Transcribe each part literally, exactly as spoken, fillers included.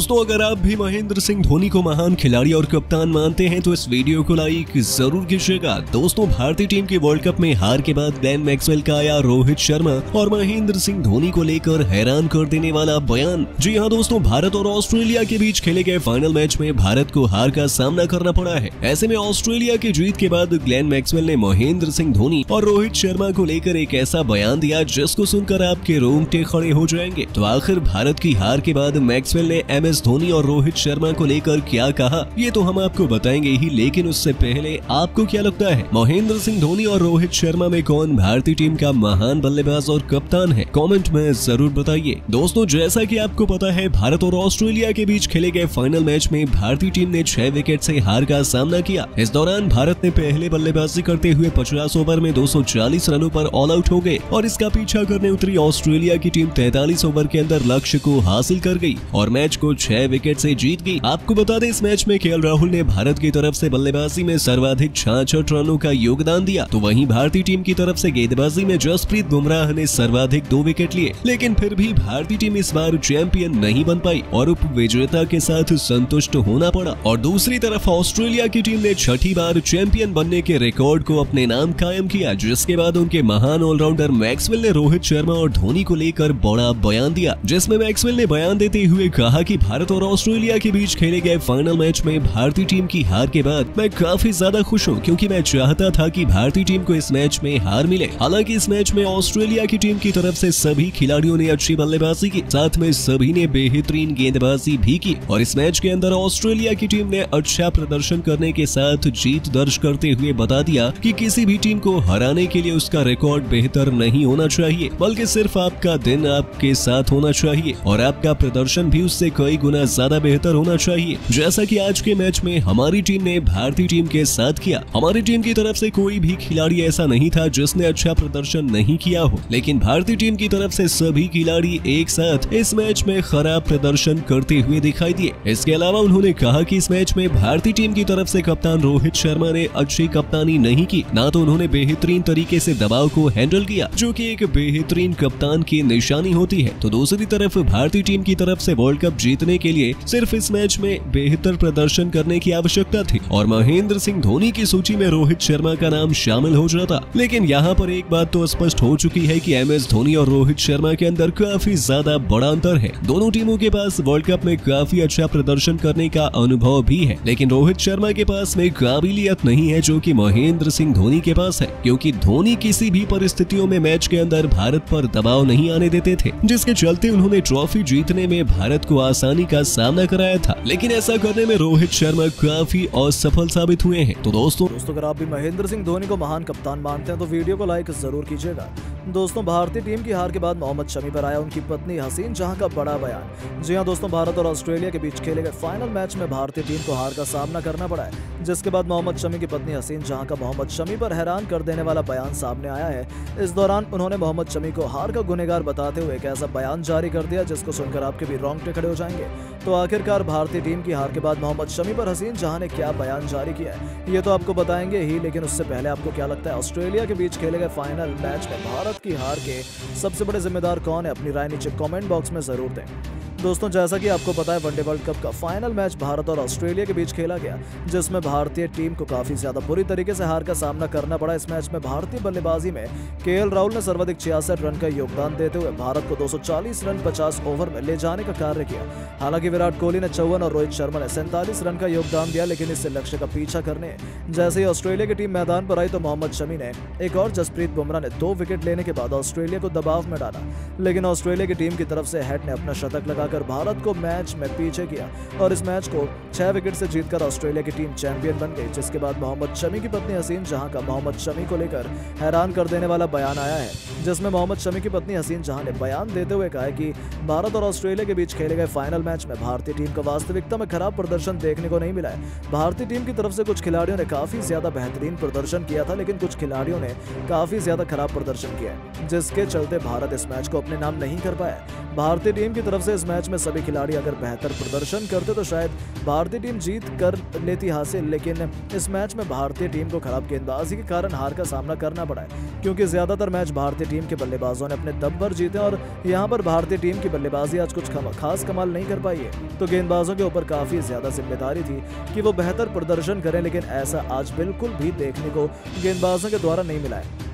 दोस्तों, अगर आप भी महेंद्र सिंह धोनी को महान खिलाड़ी और कप्तान मानते हैं तो इस वीडियो को लाइक जरूर कीजिएगा। दोस्तों, भारतीय टीम की वर्ल्ड कप में हार के बाद ग्लेन मैक्सवेल का आया रोहित शर्मा और महेंद्र सिंह धोनी को लेकर हैरान कर देने वाला बयान। जी हाँ दोस्तों, भारत और ऑस्ट्रेलिया के बीच खेले गए फाइनल मैच में भारत को हार का सामना करना पड़ा है। ऐसे में ऑस्ट्रेलिया की जीत के बाद ग्लेन मैक्सवेल ने महेंद्र सिंह धोनी और रोहित शर्मा को लेकर एक ऐसा बयान दिया जिसको सुनकर आपके रोंगटे खड़े हो जाएंगे। तो आखिर भारत की हार के बाद मैक्सवेल ने एम एस धोनी और रोहित शर्मा को लेकर क्या कहा, ये तो हम आपको बताएंगे ही, लेकिन उससे पहले आपको क्या लगता है महेंद्र सिंह धोनी और रोहित शर्मा में कौन भारतीय टीम का महान बल्लेबाज और कप्तान है, कमेंट में जरूर बताइए। दोस्तों, जैसा कि आपको पता है, भारत और ऑस्ट्रेलिया के बीच खेले गए फाइनल मैच में भारतीय टीम ने छह विकेट से हार का सामना किया। इस दौरान भारत ने पहले बल्लेबाजी करते हुए पचास ओवर में दो सौ चालीस रनों पर ऑल आउट हो गए और इसका पीछा करने उतरी ऑस्ट्रेलिया की टीम तैंतालीस ओवर के अंदर लक्ष्य को हासिल कर गई और मैच को छह विकेट से जीत गई। आपको बता दें, इस मैच में केएल राहुल ने भारत की तरफ से बल्लेबाजी में सर्वाधिक छियासठ रनों का योगदान दिया, तो वहीं भारतीय टीम की तरफ से गेंदबाजी में जसप्रीत बुमराह ने सर्वाधिक दो विकेट लिए। लेकिन फिर भी भारतीय टीम इस बार चैंपियन नहीं बन पाई और उप विजेता के साथ संतुष्ट होना पड़ा। और दूसरी तरफ ऑस्ट्रेलिया की टीम ने छठी बार चैंपियन बनने के रिकॉर्ड को अपने नाम कायम किया, जिसके बाद उनके महान ऑलराउंडर मैक्सवेल ने रोहित शर्मा और धोनी को लेकर बड़ा बयान दिया, जिसमें मैक्सवेल ने बयान देते हुए कहा कि भारत और ऑस्ट्रेलिया के बीच खेले गए फाइनल मैच में भारतीय टीम की हार के बाद मैं काफी ज्यादा खुश हूं, क्योंकि मैं चाहता था कि भारतीय टीम को इस मैच में हार मिले। हालांकि इस मैच में ऑस्ट्रेलिया की टीम की तरफ से सभी खिलाड़ियों ने अच्छी बल्लेबाजी की, साथ में सभी ने बेहतरीन गेंदबाजी भी की और इस मैच के अंदर ऑस्ट्रेलिया की टीम ने अच्छा प्रदर्शन करने के साथ जीत दर्ज करते हुए बता दिया कि किसी भी टीम को हराने के लिए उसका रिकॉर्ड बेहतर नहीं होना चाहिए, बल्कि सिर्फ आपका दिन आपके साथ होना चाहिए और आपका प्रदर्शन भी उससे कई गुना ज्यादा बेहतर होना चाहिए, जैसा कि आज के मैच में हमारी टीम ने भारतीय टीम के साथ किया। हमारी टीम की तरफ से कोई भी खिलाड़ी ऐसा नहीं था जिसने अच्छा प्रदर्शन नहीं किया हो, लेकिन भारतीय टीम की तरफ से सभी खिलाड़ी एक साथ इस मैच में खराब प्रदर्शन करते हुए दिखाई दिए। इसके अलावा उन्होंने कहा कि इस मैच में भारतीय टीम की तरफ से कप्तान रोहित शर्मा ने अच्छी कप्तानी नहीं की, ना तो उन्होंने बेहतरीन तरीके से दबाव को हैंडल किया, जो कि एक बेहतरीन कप्तान की निशानी होती है। तो दूसरी तरफ भारतीय टीम की तरफ से वर्ल्ड कप जीतने के लिए सिर्फ इस मैच में बेहतर प्रदर्शन करने की आवश्यकता थी और महेंद्र सिंह धोनी की सूची में रोहित शर्मा का नाम शामिल हो जाता। लेकिन यहाँ पर एक बात तो स्पष्ट हो चुकी है कि एम एस धोनी और रोहित शर्मा के अंदर काफी ज्यादा बड़ा अंतर है। दोनों टीमों के पास वर्ल्ड कप में काफी अच्छा प्रदर्शन करने का अनुभव भी है, लेकिन रोहित शर्मा के पास में काबिलियत नहीं है जो कि महेंद्र सिंह धोनी के पास है, क्योंकि धोनी किसी भी परिस्थितियों में मैच के अंदर भारत पर दबाव नहीं आने देते थे, जिसके चलते उन्होंने ट्रॉफी जीतने में भारत को आसानी का सामना कराया था। लेकिन ऐसा करने में रोहित शर्मा काफी असफल साबित हुए हैं। तो दोस्तों दोस्तों अगर आप भी महेंद्र सिंह धोनी को महान कप्तान मानते हैं तो वीडियो को लाइक जरूर कीजिएगा। दोस्तों, भारतीय टीम की हार के बाद मोहम्मद शमी पर आया उनकी पत्नी हसीन जहां का बड़ा बयान। जी हाँ दोस्तों, भारत और ऑस्ट्रेलिया के बीच खेले गए फाइनल मैच में भारतीय टीम को हार का सामना करना पड़ा है, जिसके बाद मोहम्मद शमी की पत्नी हसीन जहां का मोहम्मद शमी पर हैरान कर देने वाला बयान सामने आया है। इस दौरान उन्होंने मोहम्मद शमी को हार का गुनहगार बताते हुए एक ऐसा बयान जारी कर दिया जिसको सुनकर आपके भी रोंगटे खड़े हो जाएंगे। तो आखिरकार भारतीय टीम की हार के बाद मोहम्मद शमी पर हसीन जहां ने क्या बयान जारी किया है, ये तो आपको बताएंगे ही, लेकिन उससे पहले आपको क्या लगता है ऑस्ट्रेलिया के बीच खेले गए फाइनल मैच में भारत की हार के सबसे बड़े जिम्मेदार कौन है, अपनी राय नीचे कमेंट बॉक्स में जरूर दें। दोस्तों, जैसा कि आपको पता है, वनडे वर्ल्ड कप का फाइनल मैच भारत और ऑस्ट्रेलिया के बीच खेला गया, जिसमें भारतीय टीम को काफी ज्यादा बुरी तरीके से हार का सामना करना पड़ा। इस मैच में भारतीय बल्लेबाजी में केएल राहुल ने सर्वाधिक छियासठ रन का योगदान देते हुए भारत को दो सौ चालीस रन पचास ओवर में ले जाने का कार्य किया। हालांकि विराट कोहली ने चौवन और रोहित शर्मा ने सैंतालीस रन का योगदान दिया, लेकिन इससे लक्ष्य का पीछा करने जैसे ही ऑस्ट्रेलिया की टीम मैदान पर आई तो मोहम्मद शमी ने एक और जसप्रीत बुमराह ने दो विकेट लेने के बाद ऑस्ट्रेलिया को दबाव में डाला, लेकिन ऑस्ट्रेलिया की टीम की तरफ से हेड ने अपना शतक लगा कर भारत को मैच में पीछे किया और इस मैच को छह विकेट से जीतकर ऑस्ट्रेलिया की टीम चैंपियन बन गई। जिसके बाद मोहम्मद शमी की पत्नी हसीन जहां का मोहम्मद शमी को लेकर हैरान कर देने वाला बयान आया है, जिसमें मोहम्मद शमी की पत्नी हसीन जहां ने बयान देते हुए कहा कि भारत और ऑस्ट्रेलिया के बीच खेले गए फाइनल मैच में भारतीय टीम का वास्तविकता में खराब प्रदर्शन देखने को नहीं मिला है। भारतीय टीम की तरफ से कुछ खिलाड़ियों ने काफी ज्यादा बेहतरीन प्रदर्शन किया था, लेकिन कुछ खिलाड़ियों ने काफी ज्यादा खराब प्रदर्शन किया, जिसके चलते भारत इस मैच को अपने नाम नहीं कर पाया। भारतीय टीम की तरफ से इस मैच मैच में सभी खिलाड़ी अगर बेहतर प्रदर्शन करते तो शायद भारतीय टीम जीत कर लेती हासिल, लेकिन इस मैच में भारतीय टीम को खराब गेंदबाजी के कारण हार का सामना करना पड़ा है, क्योंकि ज्यादातर मैच भारतीय टीम के बल्लेबाजों ने अपने दम पर जीते और यहाँ पर भारतीय टीम की बल्लेबाजी आज कुछ खास कमाल नहीं कर पाई है। तो गेंदबाजों के ऊपर काफी ज्यादा जिम्मेदारी थी कि वो बेहतर प्रदर्शन करें, लेकिन ऐसा आज बिल्कुल भी देखने को गेंदबाजों के द्वारा नहीं मिला है।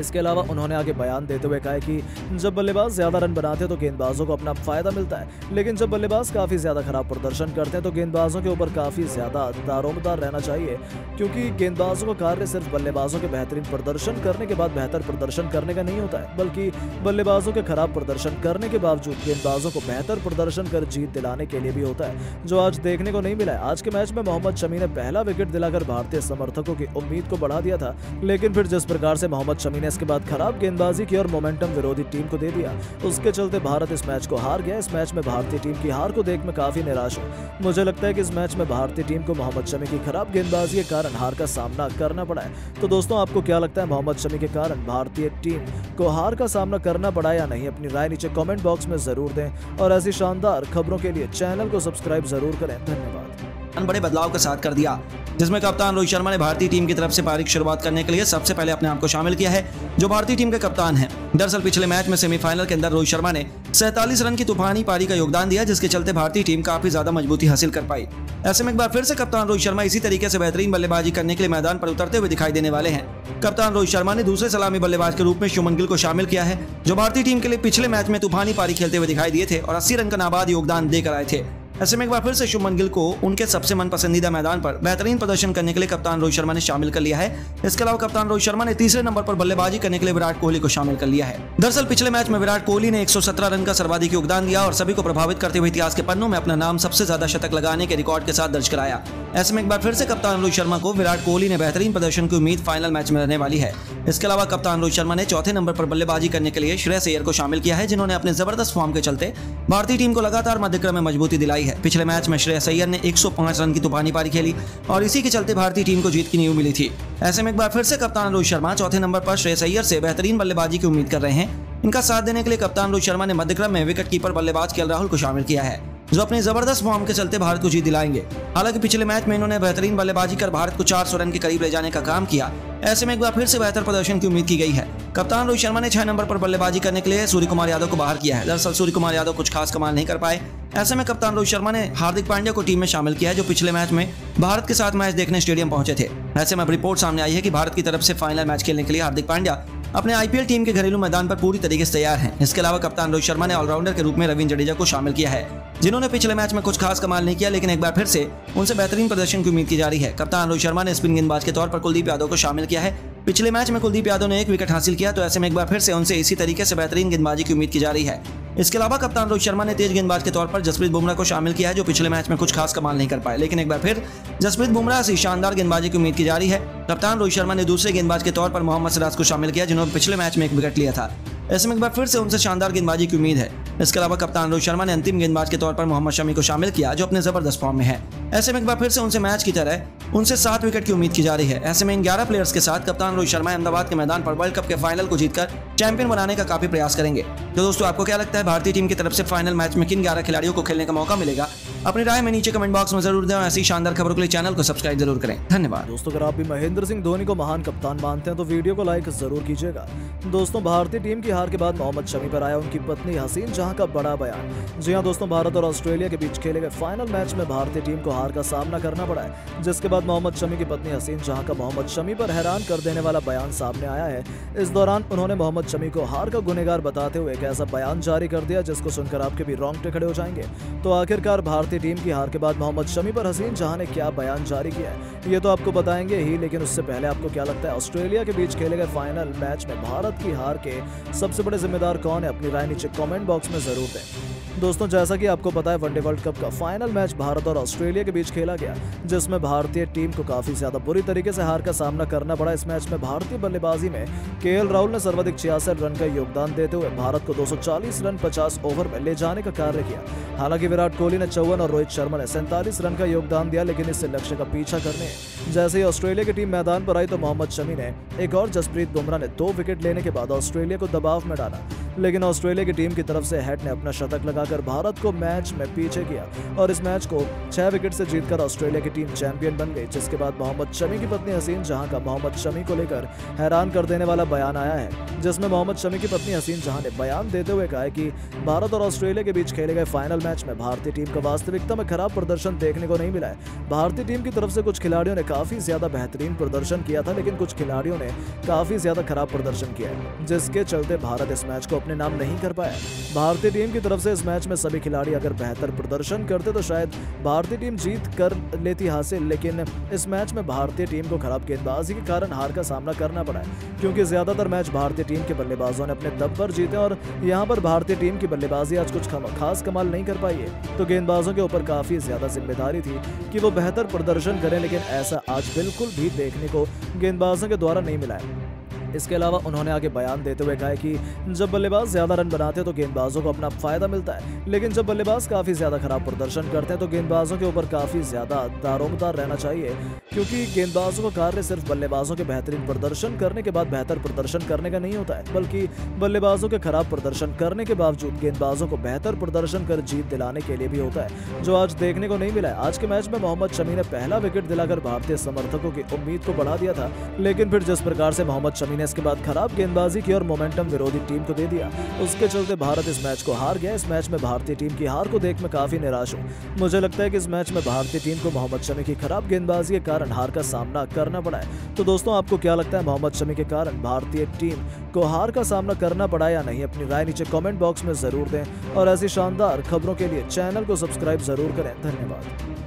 इसके अलावा उन्होंने आगे बयान देते हुए कहा कि जब बल्लेबाज ज़्यादा रन बनाते हैं तो गेंदबाजों को अपना फ़ायदा मिलता है, लेकिन जब बल्लेबाज काफ़ी ज़्यादा खराब प्रदर्शन करते हैं तो गेंदबाजों के ऊपर काफ़ी ज़्यादा दारोमदार रहना चाहिए, क्योंकि गेंदबाजों का कार्य सिर्फ बल्लेबाजों के बेहतरीन प्रदर्शन करने के बाद बेहतर प्रदर्शन करने का नहीं होता है, बल्कि बल्लेबाजों के खराब प्रदर्शन करने के बावजूद गेंदबाजों को बेहतर प्रदर्शन कर जीत दिलाने के लिए भी होता है, जो आज देखने को नहीं मिला है। आज के मैच में मोहम्मद शमी ने पहला विकेट दिलाकर भारतीय समर्थकों की उम्मीद को बढ़ा दिया था, लेकिन फिर जिस प्रकार से मोहम्मद शमी ने इसके बाद खराब गेंदबाजी की और मोमेंटम विरोधी टीम को दे दिया, उसके चलते भारत इस मैच को हार गया। इस मैच में भारतीय टीम की हार को देख मैं काफी निराश हूं। मुझे लगता है कि इस मैच में भारतीय टीम को मोहम्मद शमी की खराब गेंदबाजी के कारण हार का सामना करना पड़ा है। तो दोस्तों, आपको क्या लगता है, मोहम्मद शमी के कारण भारतीय टीम को हार का सामना करना पड़ा या नहीं? अपनी राय नीचे कॉमेंट बॉक्स में जरूर दें और ऐसी शानदार खबरों के लिए चैनल को सब्सक्राइब जरूर करें। धन्यवाद। बड़े बदलाव के साथ कर दिया, जिसमें कप्तान रोहित शर्मा ने भारतीय टीम की तरफ से पारी की शुरुआत करने के लिए सबसे पहले अपने आप को शामिल किया है, जो भारतीय टीम के कप्तान हैं। दरअसल पिछले मैच में सेमीफाइनल के अंदर रोहित शर्मा ने सैंतालीस रन की तूफानी पारी का योगदान दिया, जिसके चलते भारतीय टीम काफी ज्यादा मजबूती हासिल कर पाई। ऐसे में एक बार फिर से कप्तान रोहित शर्मा इसी तरीके से बेहतरीन बल्लेबाजी करने के लिए मैदान पर उतरते हुए दिखाई देने वाले हैं। कप्तान रोहित शर्मा ने दूसरे सलामी बल्लेबाज के रूप में शुभमन गिल को शामिल किया है, जो भारतीय टीम के लिए पिछले मैच में तूफानी पारी खेलते हुए दिखाई दिए थे और अस्सी रन का नाबाद योगदान देकर आए थे। ऐसे में एक बार फिर से शुभमन गिल को उनके सबसे मन पसंदीदा मैदान पर बेहतरीन प्रदर्शन करने के लिए कप्तान रोहित शर्मा ने शामिल कर लिया है। इसके अलावा कप्तान रोहित शर्मा ने तीसरे नंबर पर बल्लेबाजी करने के लिए विराट कोहली को शामिल कर लिया है। दरअसल पिछले मैच में विराट कोहली ने एक सौ सत्रह रन का सर्वाधिक योगदान दिया और सभी को प्रभावित करते हुए इतिहास के पन्नों में अपना नाम सबसे ज्यादा शतक लगाने के रिकॉर्ड के साथ दर्ज कराया। ऐसे में एक बार फिर से कप्तान रोहित शर्मा को विराट कोहली ने बेहतरीन प्रदर्शन की उम्मीद फाइनल मैच में रहने वाली है। इसके अलावा कप्तान रोहित शर्मा ने चौथे नंबर पर बल्लेबाजी करने के लिए श्रेयस अय्यर को शामिल किया है, जिन्होंने अपने जबरदस्त फॉर्म के चलते भारतीय टीम को लगातार मध्यक्रम में मजबूती दिलाई है। पिछले मैच में श्रेयस अय्यर ने एक सौ पाँच रन की तूफानी पारी खेली और इसी के चलते भारतीय टीम को जीत की नींव मिली थी। ऐसे में एक बार फिर से कप्तान रोहित शर्मा चौथे नंबर पर श्रेयस अय्यर से बेहतरीन बल्लेबाजी की उम्मीद कर रहे हैं। इनका साथ देने के लिए कप्तान रोहित शर्मा ने मध्यक्रम में विकेटकीपर बल्लेबाज केएल राहुल को शामिल किया है, जो अपने जबरदस्त फॉर्म के चलते भारत को जीत दिलाएंगे। हालांकि पिछले मैच में इन्होंने बेहतरीन बल्लेबाजी कर भारत को चार सौ रन के करीब ले जाने का काम किया। ऐसे में एक बार फिर से बेहतर प्रदर्शन की उम्मीद की गई है। कप्तान रोहित शर्मा ने छह नंबर पर बल्लेबाजी करने के लिए सूर्य कुमार यादव को बाहर किया है। दरअसल सूर्य कुमार यादव कुछ खास कमाल नहीं कर पाए। ऐसे में कप्तान रोहित शर्मा ने हार्दिक पांड्या को टीम में शामिल किया है, जो पिछले मैच में भारत के साथ मैच देखने स्टेडियम पहुंचे थे। ऐसे में अब रिपोर्ट सामने आई है कि भारत की तरफ से फाइनल मैच खेलने के लिए हार्दिक पांड्या अपने आईपीएल टीम के घरेलू मैदान पर पूरी तरीके से तैयार हैं। इसके अलावा कप्तान रोहित शर्मा ने ऑलराउंडर के रूप में रविंद्र जडेजा को शामिल किया है, जिन्होंने पिछले मैच में कुछ खास कमाल नहीं किया, लेकिन एक बार फिर से उनसे बेहतरीन प्रदर्शन की उम्मीद की जा रही है। कप्तान रोहित शर्मा ने स्पिन गेंदबाज के तौर पर कुलदीप यादव को शामिल किया है। पिछले मैच में कुलदीप यादव ने एक विकेट हासिल किया, तो ऐसे में एक बार फिर से उनसे इसी तरीके से बेहतरीन गेंदबाजी की उम्मीद की जा रही है। इसके अलावा कप्तान रोहित शर्मा ने तेज गेंदबाज के तौर पर जसप्रीत बुमराह को शामिल किया है, जो पिछले मैच में कुछ खास कमाल नहीं कर पाए, लेकिन एक बार फिर जसप्रीत बुमराह से शानदार गेंदबाजी की उम्मीद की जा रही है। कप्तान रोहित शर्मा ने दूसरे गेंदबाज के तौर पर मोहम्मद सिराज को शामिल किया, जिन्होंने पिछले मैच में एक विकेट लिया था। ऐसे में एक बार फिर से उनसे शानदार गेंदबाजी की उम्मीद है। इसके अलावा कप्तान रोहित शर्मा ने अंतिम गेंदबाज के तौर पर मोहम्मद शमी को शामिल किया, जो अपने जबरदस्त फॉर्म में है। ऐसे में एक बार फिर से उनसे मैच की तरह उनसे सात विकेट की उम्मीद की जा रही है। ऐसे में इन ग्यारह प्लेयर्स के साथ कप्तान रोहित शर्मा अहमदाबाद के मैदान पर वर्ल्ड कप के फाइनल को जीतकर चैंपियन बनाने का काफी प्रयास करेंगे। तो दोस्तों, आपको क्या लगता है, भारतीय टीम की तरफ से फाइनल मैच में किन ग्यारह खिलाड़ियों को खेलने का मौका मिलेगा? अपनी राय में नीचे कमेंट बॉक्स में जरूर दें और ऐसी शानदार खबरों के लिए चैनल को सब्सक्राइब जरूर करें। धन्यवाद। दोस्तों, अगर आप भी महेंद्र सिंह धोनी को महान कप्तान मानते हैं तो वीडियो को लाइक जरूर कीजिएगा। दोस्तों, भारतीय टीम की हार के बाद मोहम्मद शमी पर आया उनकी पत्नी हसीन जहां का बड़ा बयान। जी हां दोस्तों, भारत और ऑस्ट्रेलिया के बीच खेले गए फाइनल मैच में भारतीय टीम को हार का सामना करना पड़ा है, जिसके बाद मोहम्मद शमी की पत्नी हसीन जहां का मोहम्मद शमी पर हैरान कर देने वाला बयान सामने आया है। इस दौरान उन्होंने मोहम्मद शमी को हार का गुनहगार बताते हुए एक ऐसा बयान जारी कर दिया जिसको सुनकर आपके भी रोंगटे खड़े हो जाएंगे। तो आखिरकार भारतीय टीम की हार के बाद मोहम्मद शमी पर हसीन जहां ने क्या बयान जारी किया है, ये तो आपको बताएंगे ही, लेकिन उससे पहले आपको क्या लगता है, ऑस्ट्रेलिया के बीच खेले गए फाइनल मैच में भारत की हार के सबसे बड़े जिम्मेदार कौन है? अपनी राय नीचे कमेंट बॉक्स में जरूर दें। दोस्तों, जैसा कि आपको पता है, वनडे वर्ल्ड कप का फाइनल मैच भारत और ऑस्ट्रेलिया के बीच खेला गया, जिसमें भारतीय टीम को काफी ज्यादा बुरी तरीके से हार का सामना करना पड़ा। इस मैच में भारतीय बल्लेबाजी में केएल राहुल ने सर्वाधिक छियासठ रन का योगदान देते हुए भारत को दो सौ चालीस रन पचास ओवर में ले जाने का कार्य किया। हालांकि विराट कोहली ने चौवन और रोहित शर्मा ने सैंतालीस रन का योगदान दिया, लेकिन इससे लक्ष्य का पीछा करने जैसे ही ऑस्ट्रेलिया की टीम मैदान पर आई तो मोहम्मद शमी ने एक और जसप्रीत बुमराह ने दो विकेट लेने के बाद ऑस्ट्रेलिया को दबाव में डाला। लेकिन ऑस्ट्रेलिया की टीम की तरफ से हैट ने अपना शतक लगाकर भारत को मैच में पीछे किया और इस मैच को छह विकेट से जीतकर ऑस्ट्रेलिया की टीम चैंपियन बन गई, जिसके बाद मोहम्मद शमी की पत्नी हसीन जहां का मोहम्मद शमी को लेकर हैरान कर देने वाला बयान आया है, जिसमें मोहम्मद शमी की पत्नी हसीन जहां ने बयान देते हुए कहा कि भारत और ऑस्ट्रेलिया के बीच खेले गए फाइनल मैच में भारतीय टीम का वास्तविकता में खराब प्रदर्शन देखने को नहीं मिला है। भारतीय टीम की तरफ से कुछ खिलाड़ियों ने काफी ज्यादा बेहतरीन प्रदर्शन किया था, लेकिन कुछ खिलाड़ियों ने काफी ज्यादा खराब प्रदर्शन किया है, जिसके चलते भारत इस मैच को अपने नाम नहीं कर पाया। भारतीय टीम की तरफ से इस मैच में सभी खिलाड़ी अगर बेहतर प्रदर्शन करते तो शायद भारतीय टीम जीत कर लेती हासिल, लेकिन इस मैच में भारतीय टीम को खराब गेंदबाजी के कारण हार का सामना करना पड़ा है, क्योंकि ज्यादातर मैच भारतीय टीम के बल्लेबाजों ने अपने दम पर जीते और यहाँ पर भारतीय टीम की बल्लेबाजी आज कुछ खास कमाल नहीं कर पाई है। तो गेंदबाजों के ऊपर काफी ज्यादा जिम्मेदारी थी कि वो बेहतर प्रदर्शन करें, लेकिन ऐसा आज बिल्कुल भी देखने को गेंदबाजों के द्वारा नहीं मिला है। इसके अलावा उन्होंने आगे बयान देते हुए कहा कि जब बल्लेबाज ज्यादा रन बनाते हैं तो गेंदबाजों को अपना फायदा मिलता है, लेकिन जब बल्लेबाज काफी ज्यादा खराब प्रदर्शन करते हैं तो गेंदबाजों के ऊपर काफी ज्यादा दारोमदार रहना चाहिए, क्योंकि गेंदबाजों का कार्य सिर्फ बल्लेबाजों के बेहतरीन प्रदर्शन करने के बाद बेहतर प्रदर्शन करने का नहीं होता है, बल्कि बल्लेबाजों के खराब प्रदर्शन करने के बावजूद गेंदबाजों को बेहतर प्रदर्शन कर जीत दिलाने के लिए भी होता है, जो आज देखने को नहीं मिला है। आज के मैच में मोहम्मद शमी ने पहला विकेट दिलाकर भारतीय समर्थकों की उम्मीद को बढ़ा दिया था, लेकिन फिर जिस प्रकार से मोहम्मद शमी इसके बाद खराब गेंदबाजी की और मोमेंटम विरोधी टीम को दे दिया, उसके चलते भारत इस मैच को हार गया। इस मैच में भारतीय टीम की हार को देख मैं काफी निराश हूँ। मुझे लगता है कि इस मैच में भारतीय टीम को मोहम्मद शमी की खराब गेंदबाजी के कारण हार का सामना करना पड़ा है। तो दोस्तों, आपको क्या लगता है, मोहम्मद शमी के कारण भारतीय टीम को हार का सामना करना पड़ा या नहीं? अपनी राय नीचे कॉमेंट बॉक्स में जरूर दें और ऐसी शानदार खबरों के लिए चैनल को सब्सक्राइब जरूर करें। धन्यवाद।